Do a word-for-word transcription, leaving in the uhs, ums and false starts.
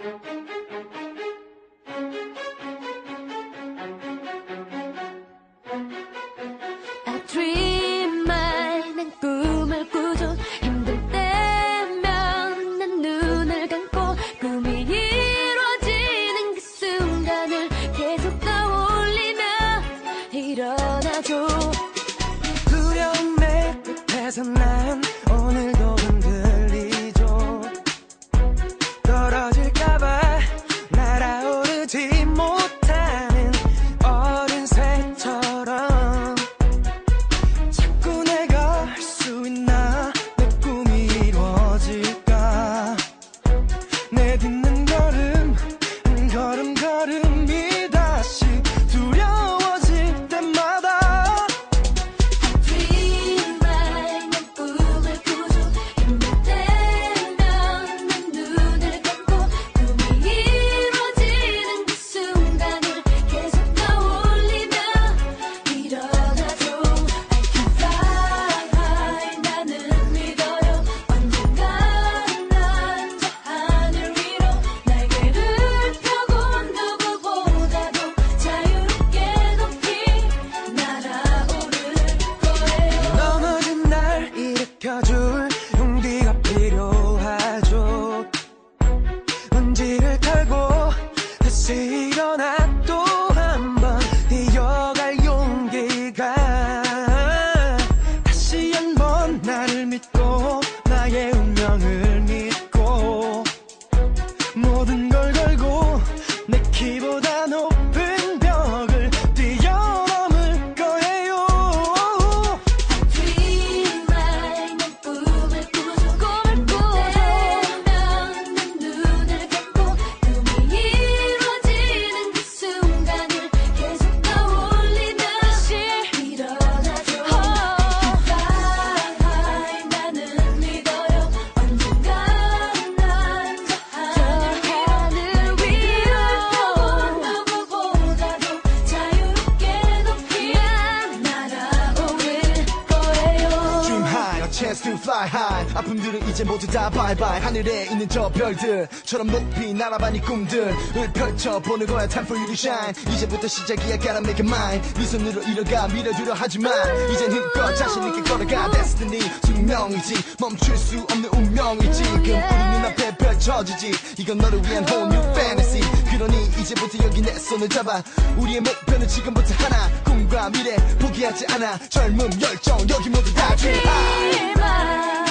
I dream high, 난 꿈을 꾸죠. 힘들 때면 난 눈을 감고 꿈이 이루어지는 그 순간을 계속 떠올리며 일어나죠. 두려움의 끝에서 난 오늘도 흔들리죠. 떨어질까봐 날아오르지 못하는 어린 새처럼 자꾸 내가 할 수 있나. 내 꿈이 이루어질까. 내 딛는 걸음 한 걸음 걸음이 다시 두려워질 때마다 I dream high, 난 꿈을 꾸죠. 힘들 때면 난 눈을 감고 꿈이 이루어지는 그 순간을 계속 떠올리며 일어나죠. I can fly high, 나는 믿어요. 언젠간 난 저 하늘 위로 날개를 펴고 누구보다도 자유롭게 높이 날아오를 거예요. 넘어진 날 일으켜줄 용기가 필요하죠. 먼지를 털고 다시 일어나 또 한번 뛰어갈 용기가 다시 한번 나를 믿고 나의 운명을 믿고 모든 걸 걸고 내 키보다 높은 벽을 뛰어넘을 거예요. Dream high, 난 꿈을 꾸죠. 꿈을 꾸면 난 눈을 감고 꿈이 이루어지는 그 순간을 계속 떠올리며 다시 일어나죠. I can fly high, 나는 믿어요. 언젠간 난 저 하늘 하늘 위로 펴고 누구보다도 자유롭게 높이 날아오를 거예요. Dream high, a chance to fly high. 아픔들은 이제 모두 다 바이바이. 하늘에 있는 저 별들처럼 높이 날아봐 네 꿈들을 펼쳐보는 거야. Time for you to shine. 이제부터 시작이야. Gotta make it mine. 네 손으로 이뤄가 밀어주려 하지만 이젠 힘껏 자신 있게 걸어가. Destiny 숙명이지 멈출 수 없는 운명이지. 지금 우리 눈앞에 펼쳐지지. 이건 너를 위한 whole new fantasy. 그러니 이제부터 여기 내 손을 잡아. 우리의 목표는 지금부터 하나. 꿈과 미래 포기하지 않아. 젊음 열정 여기 모두 다 Dream high. Dream high.